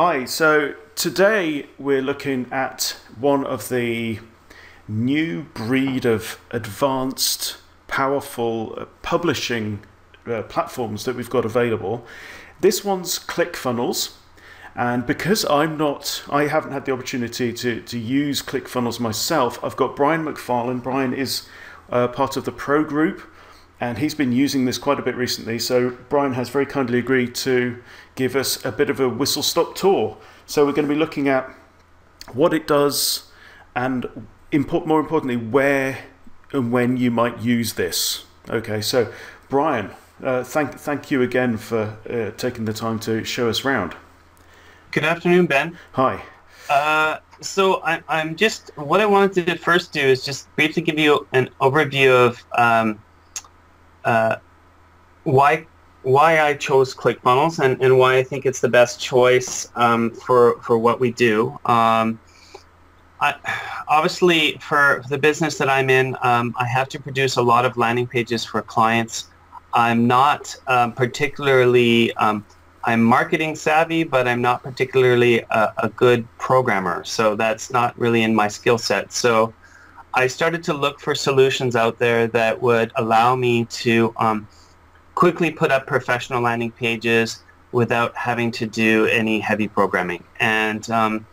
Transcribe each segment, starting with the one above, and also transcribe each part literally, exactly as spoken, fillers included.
Hi, so today we're looking at one of the new breed of advanced, powerful publishing uh, platforms that we've got available. This one's ClickFunnels, and because I'm not, I haven't had the opportunity to, to use ClickFunnels myself, I've got Brian McFarlane. Brian is uh, part of the Pro Group, and he's been using this quite a bit recently, so Brian has very kindly agreed to give us a bit of a whistle-stop tour. So we're going to be looking at what it does and, import, more importantly, where and when you might use this. Okay, so Brian, uh, thank, thank you again for uh, taking the time to show us around. Good afternoon, Ben. Hi. Uh, so I, I'm just, what I wanted to first do is just briefly give you an overview of um, Uh, why why I chose ClickFunnels and, and why I think it's the best choice um, for for what we do. Um, I, obviously, for the business that I'm in, um, I have to produce a lot of landing pages for clients. I'm not um, particularly um, I'm marketing savvy, but I'm not particularly a, a good programmer. So that's not really in my skill set. So I started to look for solutions out there that would allow me to um, quickly put up professional landing pages without having to do any heavy programming. And um,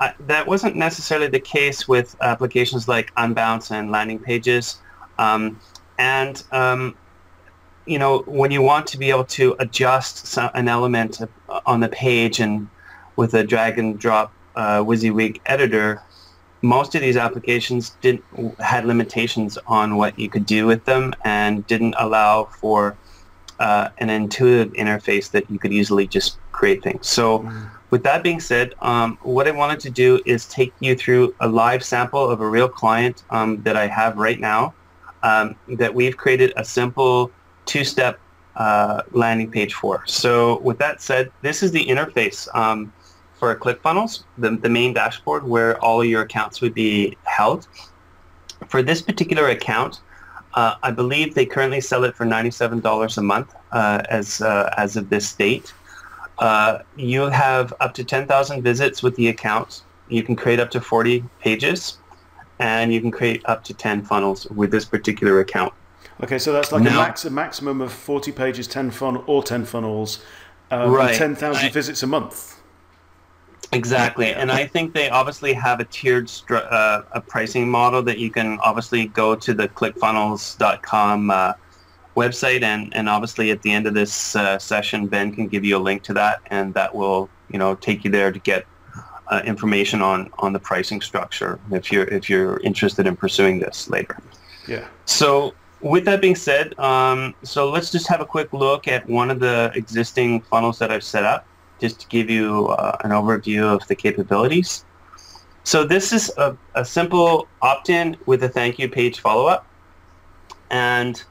I, that wasn't necessarily the case with applications like Unbounce and landing pages. Um, and, um, you know, when you want to be able to adjust some, an element on the page and with a drag and drop uh, WYSIWYG editor, most of these applications didn't had limitations on what you could do with them and didn't allow for uh, an intuitive interface that you could easily just create things. So mm. with that being said, um, what I wanted to do is take you through a live sample of a real client um, that I have right now um, that we've created a simple two-step uh, landing page for. So with that said, this is the interface. Um, for ClickFunnels, the, the main dashboard where all your accounts would be held. For this particular account, uh, I believe they currently sell it for ninety-seven dollars a month uh, as, uh, as of this date. Uh, you have up to ten thousand visits with the account. You can create up to forty pages, and you can create up to ten funnels with this particular account. Okay, so that's like now, a, max, a maximum of forty pages, ten funnel or ten funnels, um, right, ten thousand visits a month. Exactly, and I think they obviously have a tiered uh, a pricing model that you can obviously go to the clickfunnels dot com uh, website, and, and obviously at the end of this uh, session, Ben can give you a link to that, and that will you know take you there to get uh, information on on the pricing structure if you're if you're interested in pursuing this later. Yeah. So with that being said, um, so let's just have a quick look at one of the existing funnels that I've set up, just to give you uh, an overview of the capabilities. So this is a, a simple opt-in with a thank you page follow-up. And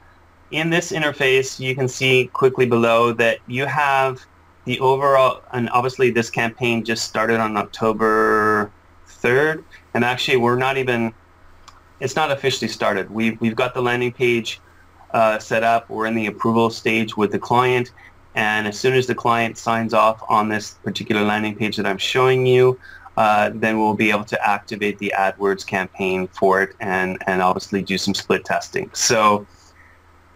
in this interface, you can see quickly below that you have the overall, and obviously this campaign just started on October third. And actually, we're not even, it's not officially started. We've, we've got the landing page uh, set up. We're in the approval stage with the client. And as soon as the client signs off on this particular landing page that I'm showing you, uh, then we'll be able to activate the AdWords campaign for it and, and obviously do some split testing. So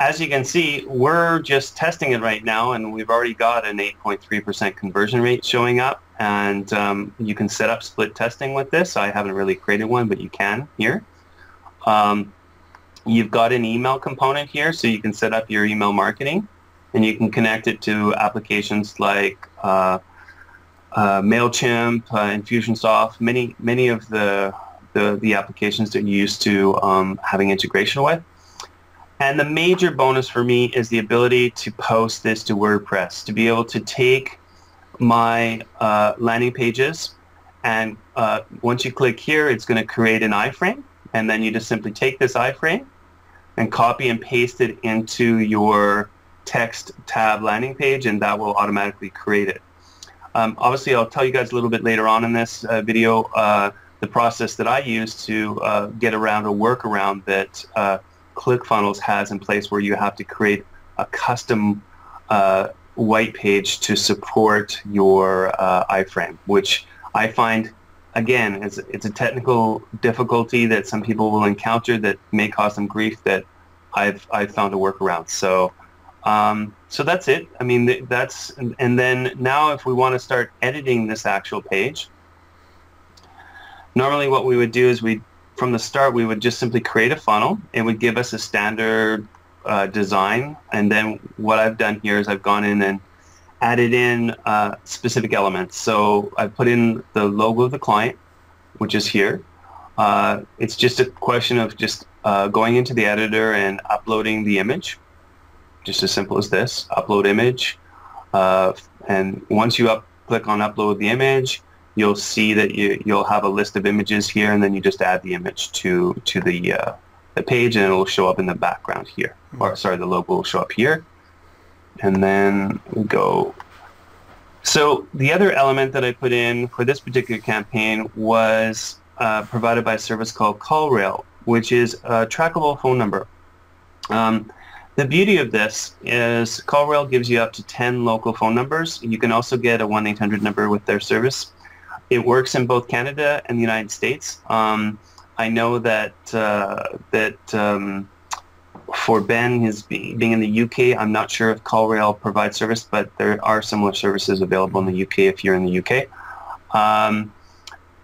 as you can see, we're just testing it right now, and we've already got an eight point three percent conversion rate showing up. And um, you can set up split testing with this. I haven't really created one, but you can here. Um, you've got an email component here, so you can set up your email marketing. And you can connect it to applications like uh, uh, MailChimp, uh, Infusionsoft, many many of the, the, the applications that you're used to um, having integration with. And the major bonus for me is the ability to post this to WordPress, to be able to take my uh, landing pages, and uh, once you click here, it's going to create an iframe, and then you just simply take this iframe and copy and paste it into your text tab landing page, and that will automatically create it. Um, obviously, I'll tell you guys a little bit later on in this uh, video uh, the process that I use to uh, get around a workaround that uh, ClickFunnels has in place, where you have to create a custom uh, white page to support your uh, iframe, which I find, again, it's, it's a technical difficulty that some people will encounter that may cause them grief that I've, I've found a workaround. So, um, so that's it. I mean, that's, and then now if we want to start editing this actual page, normally what we would do is we, from the start, we would just simply create a funnel. It would give us a standard uh, design. And then what I've done here is I've gone in and added in uh, specific elements. So I put in the logo of the client, which is here. Uh, it's just a question of just uh, going into the editor and uploading the image. Just as simple as this, upload image. Uh, and once you up, click on upload the image, you'll see that you, you'll have a list of images here, and then you just add the image to, to the, uh, the page, and it'll show up in the background here. Or, sorry, the logo will show up here. And then go. So the other element that I put in for this particular campaign was uh, provided by a service called CallRail, which is a trackable phone number. Um, the beauty of this is CallRail gives you up to ten local phone numbers. You can also get a one eight hundred number with their service. It works in both Canada and the United States. Um, I know that uh, that um, for Ben, his being in the U K, I'm not sure if CallRail provides service, but there are similar services available in the U K if you're in the U K. Um,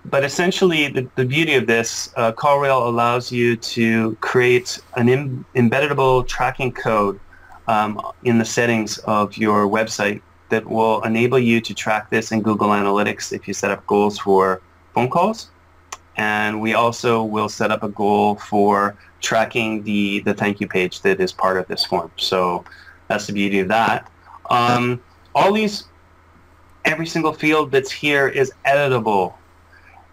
but essentially, the, the beauty of this, uh, CallRail allows you to create an im embeddable tracking code um, in the settings of your website that will enable you to track this in Google Analytics if you set up goals for phone calls. And we also will set up a goal for tracking the, the thank you page that is part of this form. So that's the beauty of that. Um, all these, every single field that's here is editable.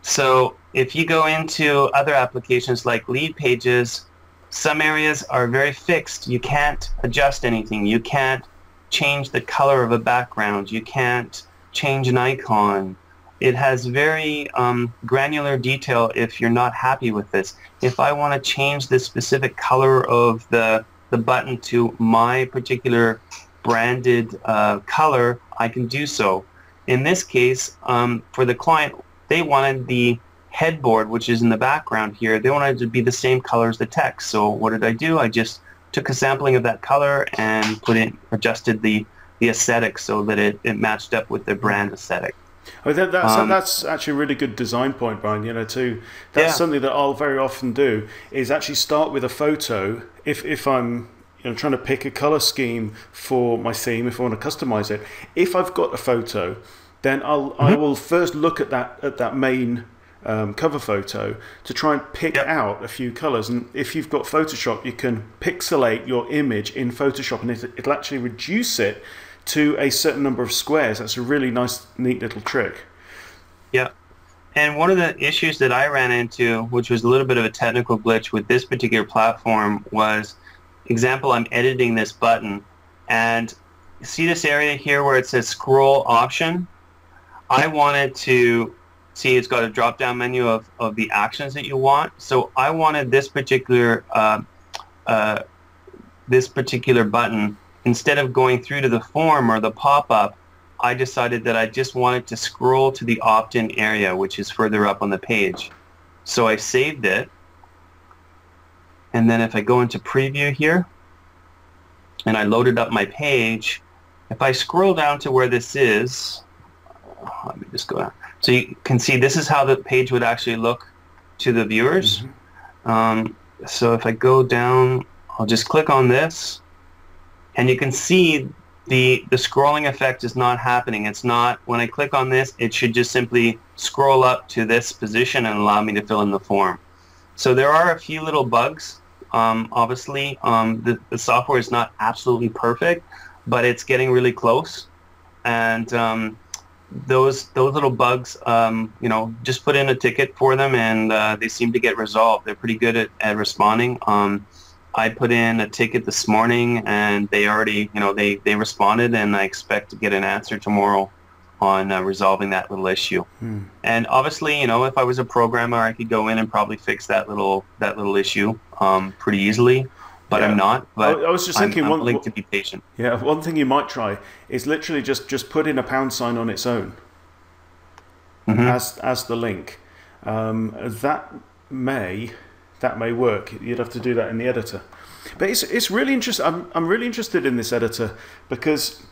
So if you go into other applications like Leadpages, some areas are very fixed. You can't adjust anything. You can't change the color of a background. You can't change an icon. It has very um, granular detail if you're not happy with this. If I want to change the specific color of the, the button to my particular branded uh, color, I can do so. In this case, um, for the client, they wanted the headboard, which is in the background here, they wanted it to be the same color as the text. So what did I do? I just took a sampling of that color and put in, adjusted the, the aesthetic so that it, it matched up with the brand aesthetic. I mean, that, that's, um, that's actually a really good design point, Brian, you know, too. That's yeah. something that I'll very often do is actually start with a photo. If, if I'm you know, trying to pick a colour scheme for my theme, if I want to customise it, if I've got a photo, then I'll, mm-hmm. I will first look at that, at that main um, cover photo to try and pick yep. out a few colours. And if you've got Photoshop, you can pixelate your image in Photoshop, and it, it'll actually reduce it to a certain number of squares. That's a really nice, neat little trick. Yeah. And one of the issues that I ran into, which was a little bit of a technical glitch with this particular platform, was, example, I'm editing this button, and see this area here where it says scroll option? I wanted to see it's got a drop-down menu of, of the actions that you want. So I wanted this particular, uh, uh, this particular button, instead of going through to the form or the pop-up, I decided that I just wanted to scroll to the opt-in area, which is further up on the page. So I saved it. And then if I go into preview here, and I loaded up my page, if I scroll down to where this is, let me just go down. So you can see this is how the page would actually look to the viewers. Mm-hmm. um, so if I go down, I'll just click on this. And you can see the, the scrolling effect is not happening. It's not, when I click on this, it should just simply scroll up to this position and allow me to fill in the form. So there are a few little bugs. Um, obviously, um, the, the software is not absolutely perfect, but it's getting really close. And um, those, those little bugs, um, you know, just put in a ticket for them, and uh, they seem to get resolved. They're pretty good at, at responding. Um, I put in a ticket this morning, and they already, you know, they, they responded, and I expect to get an answer tomorrow on uh, resolving that little issue. Hmm. And obviously, you know, if I was a programmer, I could go in and probably fix that little, that little issue um, pretty easily. but yeah. I'm not. But I was just thinking, I'm, one I'm willing to be patient. Yeah, one thing you might try is literally just just put in a pound sign on its own mm-hmm. as as the link. Um, that may that may work. You'd have to do that in the editor. But it's it's really interesting. I'm I'm really interested in this editor because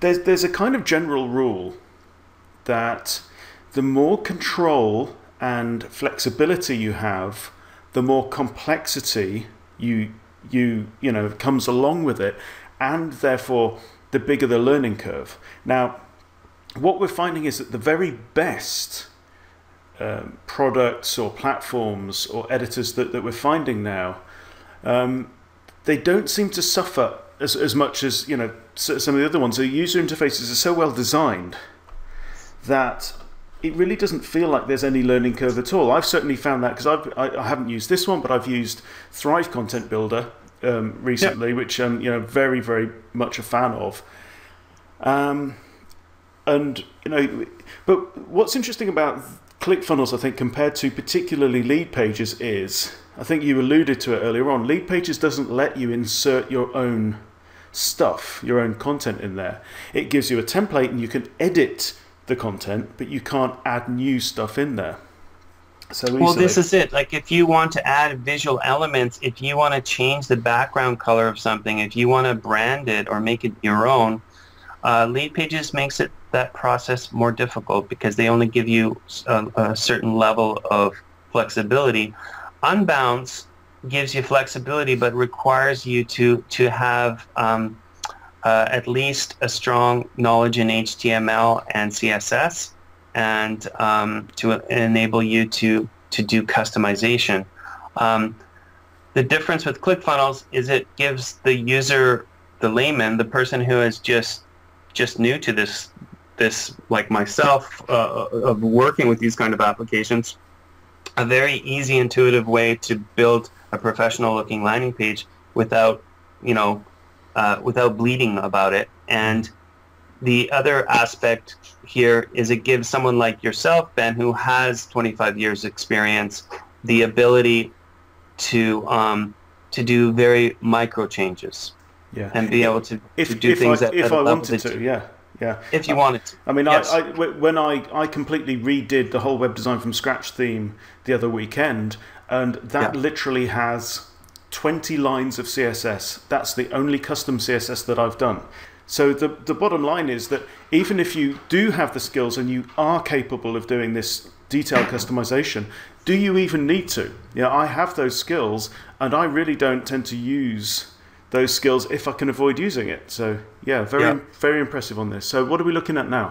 there's there's a kind of general rule that the more control and flexibility you have, the more complexity you you you know comes along with it, and therefore the bigger the learning curve. Now, what we're finding is that the very best um, products or platforms or editors that, that we're finding now, um, they don't seem to suffer as as much as you know some of the other ones. The user interfaces are so well designed that it really doesn't feel like there's any learning curve at all. I've certainly found that because I've I, I haven't used this one, but I've used Thrive Content Builder um, recently, yeah. which I'm um, you know very very much a fan of. Um, and you know, but what's interesting about ClickFunnels, I think, compared to particularly Leadpages, is I think you alluded to it earlier on. Leadpages doesn't let you insert your own stuff, your own content in there. It gives you a template, and you can edit the content, but you can't add new stuff in there. So well, this is it. Like, if you want to add visual elements, if you want to change the background color of something, if you want to brand it or make it your own, uh, Leadpages makes it that process more difficult because they only give you a, a certain level of flexibility. Unbounce gives you flexibility, but requires you to to have um, Uh, at least a strong knowledge in H T M L and C S S, and um, to enable you to to do customization. Um, the difference with ClickFunnels is it gives the user, the layman, the person who is just just new to this this like myself uh, of working with these kind of applications, a very easy, intuitive way to build a professional-looking landing page without you know. Uh, without bleeding about it. And the other aspect here is it gives someone like yourself, Ben, who has twenty-five years experience, the ability to um, to do very micro changes, yeah, and be able to, if, to do if things I, that if I wanted to, to, yeah, yeah. If you I, wanted to, I mean, yes. I, I when I I completely redid the whole web design from scratch theme the other weekend, and that yeah. literally has twenty lines of C S S. That's the only custom C S S that I've done. So the, the bottom line is that even if you do have the skills and you are capable of doing this detailed customization, do you even need to? You know, I have those skills, and I really don't tend to use those skills if I can avoid using it. So yeah, very, yeah. very impressive on this. So what are we looking at now?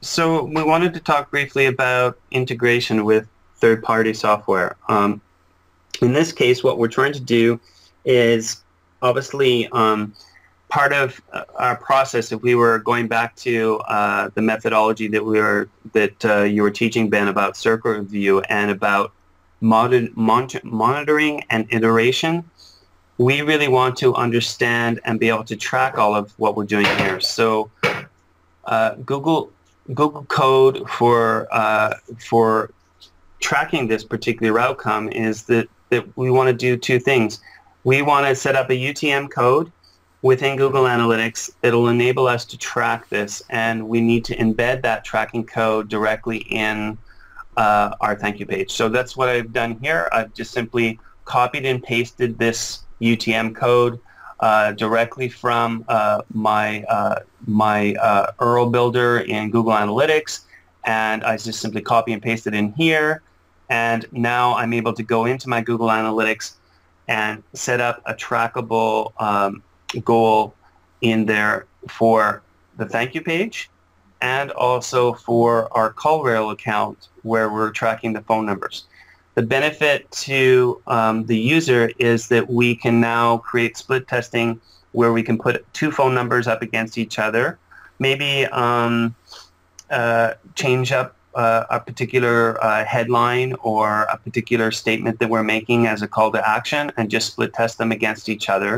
So we wanted to talk briefly about integration with third-party software. Um, In this case, what we're trying to do is obviously um, part of our process. If we were going back to uh, the methodology that we were that uh, you were teaching, Ben, about circle review and about mod mon monitoring and iteration, we really want to understand and be able to track all of what we're doing here. So, uh, Google Google Code for uh, for tracking this particular outcome is that that we want to do two things. We want to set up a U T M code within Google Analytics that'll enable us to track this, and we need to embed that tracking code directly in uh, our thank you page. So that's what I've done here. I've just simply copied and pasted this U T M code uh, directly from uh, my uh, my uh, U R L builder in Google Analytics, and I just simply copy and paste it in here. And now I'm able to go into my Google Analytics and set up a trackable um, goal in there for the thank you page and also for our CallRail account where we're tracking the phone numbers. The benefit to um, the user is that we can now create split testing where we can put two phone numbers up against each other, maybe um, uh, change up Uh, a particular uh, headline or a particular statement that we're making as a call to action, and just split test them against each other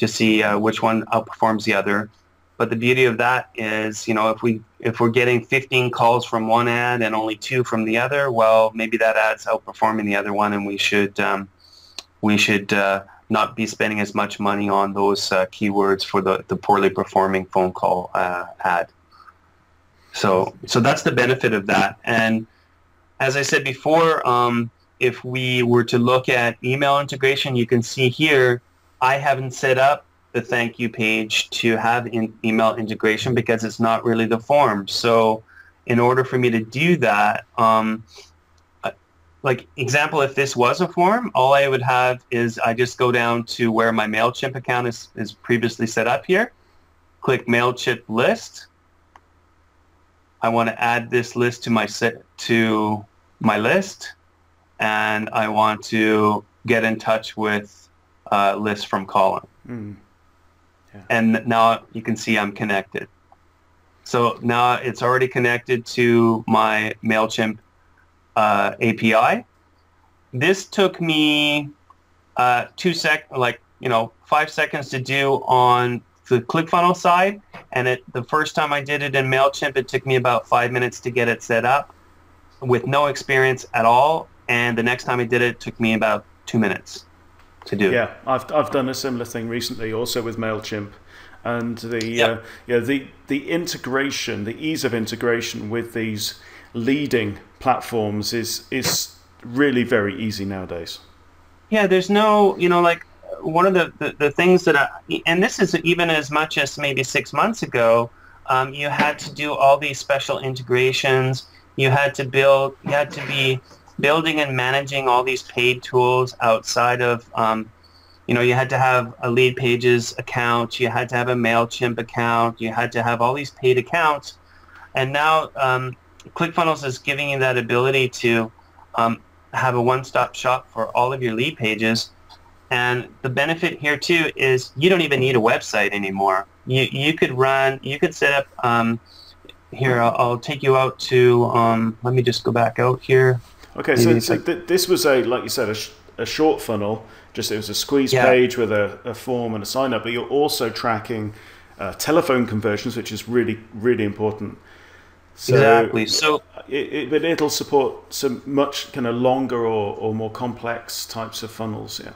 to see uh, which one outperforms the other. But the beauty of that is, you know, if we if we're getting fifteen calls from one ad and only two from the other, well, maybe that ad's outperforming the other one, and we should um, we should uh, not be spending as much money on those uh, keywords for the, the poorly performing phone call uh, ad. So, so that's the benefit of that. And as I said before, um, if we were to look at email integration, you can see here, I haven't set up the thank you page to have in email integration because it's not really the form. So in order for me to do that, um, like example, if this was a form, all I would have is I just go down to where my MailChimp account is, is previously set up here, click MailChimp list. I want to add this list to my set to my list, and I want to get in touch with uh, list from Colin. Mm. Yeah. And now you can see I'm connected. So now it's already connected to my MailChimp Uh, A P I. This took me uh, two sec, like you know, five seconds to do on the ClickFunnels side, and it, the first time I did it in MailChimp, it took me about five minutes to get it set up, with no experience at all. And the next time I did it, it took me about two minutes to do. Yeah, I've I've done a similar thing recently, also with MailChimp. And the yep. uh, yeah the the integration, the ease of integration with these leading platforms is is really very easy nowadays. Yeah, there's no you know like one of the the, the things that I, and this is even as much as maybe six months ago, um, you had to do all these special integrations. You had to build. You had to be building and managing all these paid tools outside of. Um, You know, you had to have a Leadpages account, you had to have a MailChimp account, you had to have all these paid accounts. And now um, ClickFunnels is giving you that ability to um, have a one-stop shop for all of your lead pages. And the benefit here, too, is you don't even need a website anymore. You, you could run, you could set up, um, here, I'll, I'll take you out to, um, let me just go back out here. Okay, so, so th this was a, like you said, a, sh a short funnel. Just it was a squeeze yeah. page with a, a form and a sign up, but you're also tracking uh, telephone conversions, which is really, really important. So exactly. So, it, it, it'll support some much kind of longer or, or more complex types of funnels. Yeah.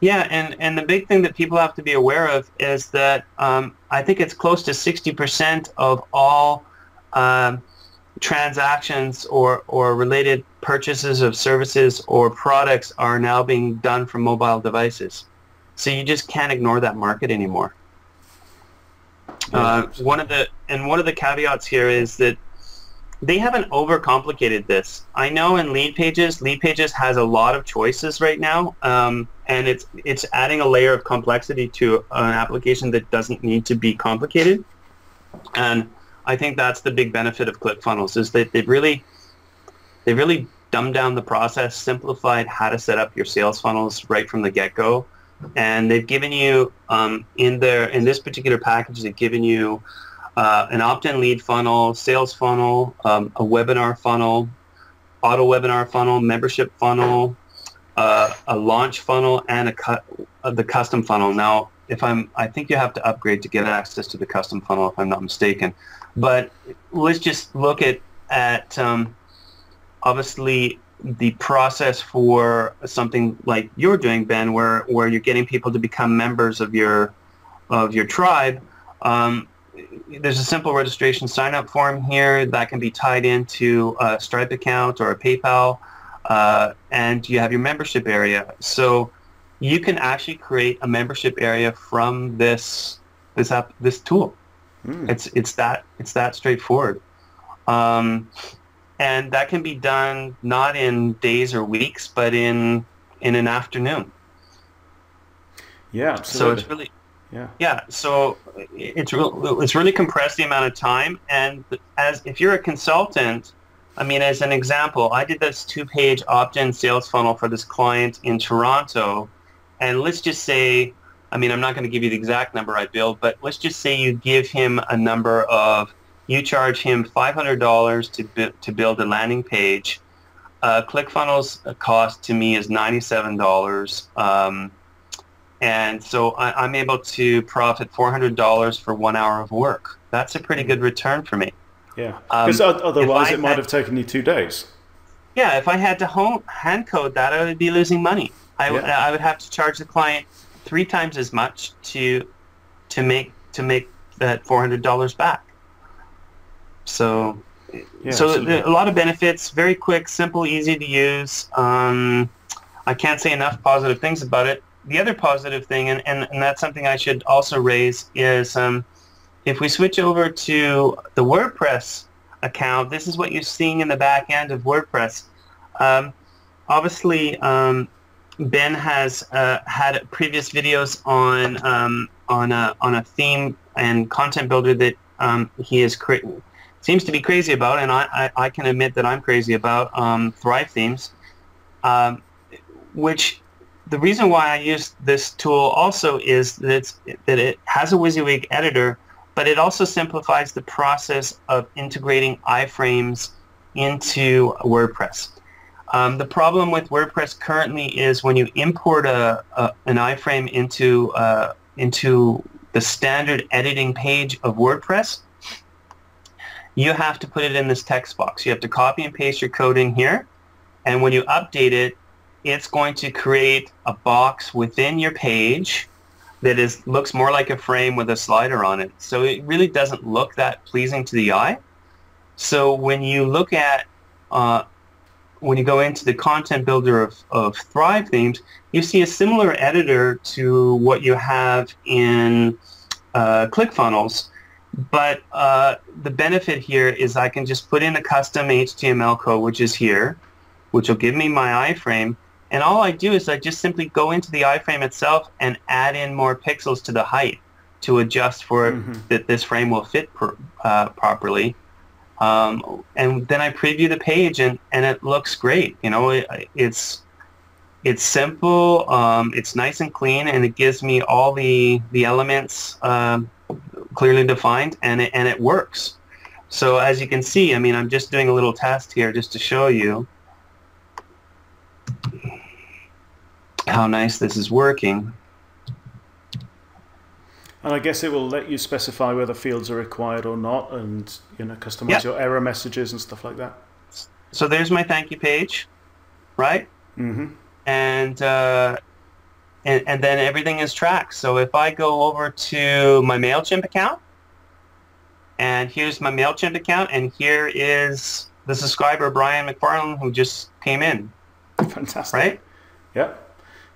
Yeah, and and the big thing that people have to be aware of is that um, I think it's close to sixty percent of all um, transactions or or related purchases of services or products are now being done from mobile devices, so you just can't ignore that market anymore. Uh, one of the and one of the caveats here is that they haven't overcomplicated this. I know in Leadpages, Leadpages has a lot of choices right now, um, and it's it's adding a layer of complexity to an application that doesn't need to be complicated. And I think that's the big benefit of ClickFunnels, is that they've really, they've really dumbed down the process, simplified how to set up your sales funnels right from the get-go, and they've given you, um, in their in this particular package, they've given you uh, an opt-in lead funnel, sales funnel, um, a webinar funnel, auto webinar funnel, membership funnel, uh, a launch funnel, and a cu uh, the custom funnel. Now, if I'm, I think you have to upgrade to get access to the custom funnel, if I'm not mistaken. But let's just look at, at um, obviously, the process for something like you're doing, Ben, where, where you're getting people to become members of your, of your tribe. Um, there's a simple registration sign-up form here that can be tied into a Stripe account or a PayPal, uh, and you have your membership area. So you can actually create a membership area from this, this, app, this tool. Mm. It's it's that it's that straightforward, um, and that can be done not in days or weeks, but in in an afternoon. Yeah, absolutely. So it's really yeah yeah. So it's real, it's really compressed the amount of time. And as if you're a consultant, I mean, as an example, I did this two-page opt-in sales funnel for this client in Toronto, and let's just say. I mean, I'm not going to give you the exact number I billed, but let's just say you give him a number of, you charge him five hundred dollars to bu to build a landing page. Uh, ClickFunnels cost to me is ninety-seven dollars, um, and so I I'm able to profit four hundred dollars for one hour of work. That's a pretty good return for me. Yeah, because um, otherwise it might have taken you two days. Yeah, if I had to home, hand code that, I would be losing money. I, yeah. I would have to charge the client three times as much to to make to make that four hundred dollars back. So, yeah, so a lot of benefits. Very quick, simple, easy to use. Um, I can't say enough positive things about it. The other positive thing, and, and, and that's something I should also raise, is um, if we switch over to the WordPress account, this is what you're seeing in the back end of WordPress. Um, obviously, um, Ben has uh, had previous videos on um, on a on a theme and content builder that um, he is cra seems to be crazy about, and I, I, I can admit that I'm crazy about um, Thrive Themes, um, which. The reason why I use this tool also is that, it's, that it has a WYSIWYG editor, but it also simplifies the process of integrating iframes into WordPress. Um, the problem with WordPress currently is when you import a, a, an iframe into, uh, into the standard editing page of WordPress, you have to put it in this text box. You have to copy and paste your code in here, and when you update it, it's going to create a box within your page that is looks more like a frame with a slider on it. So it really doesn't look that pleasing to the eye. So when you look at, uh, when you go into the content builder of, of Thrive Themes, you see a similar editor to what you have in uh, ClickFunnels. But uh, the benefit here is I can just put in a custom H T M L code, which is here, which will give me my iframe. And all I do is I just simply go into the iframe itself and add in more pixels to the height to adjust for mm-hmm. that this frame will fit per, uh, properly. Um, and then I preview the page, and, and it looks great. You know, it, it's it's simple, um, it's nice and clean, and it gives me all the the elements um, clearly defined, and it, and it works. So as you can see, I mean, I'm just doing a little test here just to show you how nice this is working. And I guess it will let you specify whether fields are required or not, and you know, customize yep. your error messages and stuff like that. So there's my thank you page, right? Mm-hmm. And, uh, and and then everything is tracked. So if I go over to my MailChimp account, and here's my MailChimp account, and here is the subscriber Brian McFarlane who just came in. Fantastic. Right? Yeah.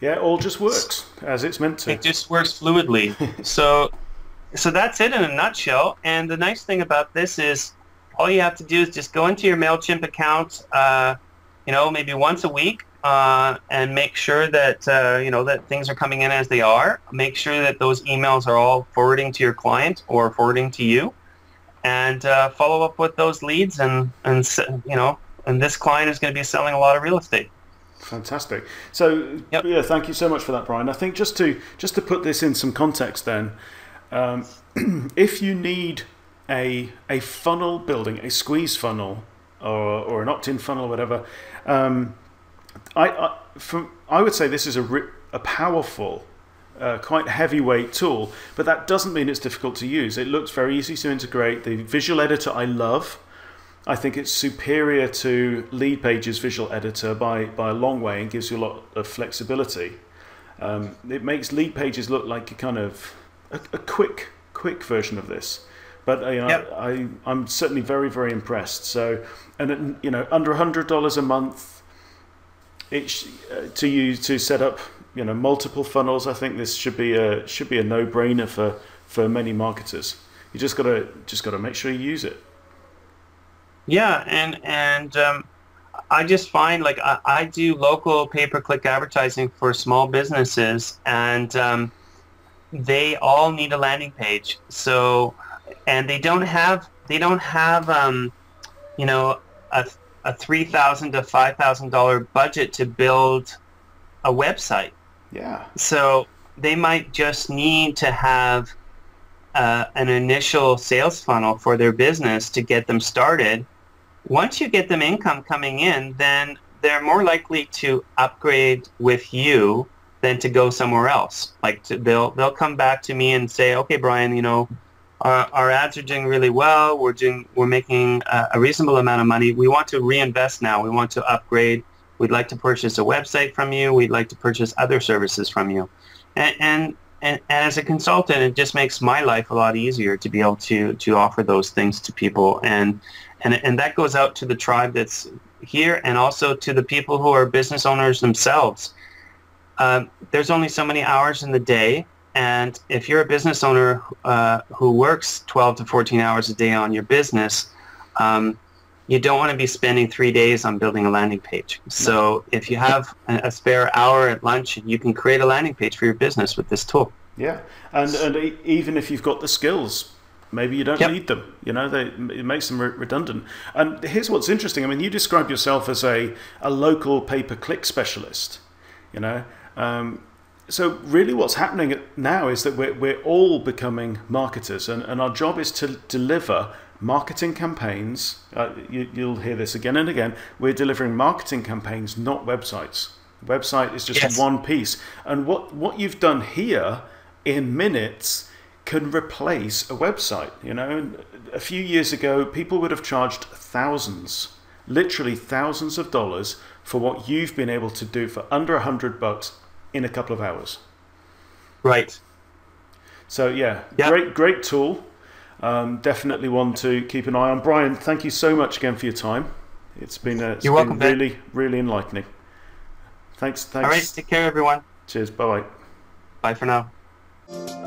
Yeah, it all just works as it's meant to. It just works fluidly. so so that's it in a nutshell. And the nice thing about this is all you have to do is just go into your MailChimp account, uh, you know, maybe once a week, uh, and make sure that, uh, you know, that things are coming in as they are. Make sure that those emails are all forwarding to your client or forwarding to you. And uh, follow up with those leads, and, and, you know, and this client is going to be selling a lot of real estate. Fantastic. So yep. yeah, thank you so much for that, Brian. I think just to just to put this in some context, then, um, if you need a a funnel building, a squeeze funnel, or or an opt-in funnel, or whatever, um, I I, from, I would say this is a a powerful, uh, quite heavyweight tool. But that doesn't mean it's difficult to use. It looks very easy to integrate. The visual editor I love. I think it's superior to Leadpages visual editor by, by a long way, and gives you a lot of flexibility. Um, it makes Leadpages look like a kind of a, a quick quick version of this. But you know, yep. I, I'm certainly very, very impressed. So, and you know, under one hundred dollars a month it, uh, to you to set up you know multiple funnels, I think this should be a should be a no-brainer for for many marketers. You just gotta just gotta make sure you use it. Yeah, and and um, I just find, like, I, I do local pay-per-click advertising for small businesses, and um, they all need a landing page. So, and they don't have they don't have um, you know a a three thousand to five thousand dollar budget to build a website. Yeah. So they might just need to have uh, an initial sales funnel for their business to get them started. Once you get them income coming in, then they're more likely to upgrade with you than to go somewhere else. Like to, they'll they'll come back to me and say, "Okay, Brian, you know, Our, our ads are doing really well. We're doing, we're making a, a reasonable amount of money. We want to reinvest now. We want to upgrade. We'd like to purchase a website from you. We'd like to purchase other services from you. And, and, and, and as a consultant, it just makes my life a lot easier to be able to, to offer those things to people. And, and, and that goes out to the tribe that's here and also to the people who are business owners themselves. Uh, there's only so many hours in the day. And if you're a business owner uh, who works twelve to fourteen hours a day on your business, um, you don't want to be spending three days on building a landing page. So if you have a spare hour at lunch, you can create a landing page for your business with this tool. Yeah, and, and even if you've got the skills, maybe you don't yep. need them. You know, they, it makes them re redundant. And here's what's interesting. I mean, you describe yourself as a, a local pay-per-click specialist, you know. Um, So really what's happening now is that we're, we're all becoming marketers, and, and our job is to deliver marketing campaigns. Uh, you, you'll hear this again and again. We're delivering marketing campaigns, not websites. Website is just yes. one piece. And what, what you've done here in minutes can replace a website. You know, a few years ago, people would have charged thousands, literally thousands of dollars for what you've been able to do for under a hundred bucks in a couple of hours. Right. So yeah, yep. great, great tool. Um, definitely one to keep an eye on. Brian, thank you so much again for your time. It's been, uh, it's You're been welcome, really, Ben. really enlightening. Thanks. Thanks. All right. Take care, everyone. Cheers. Bye-bye. Bye for now.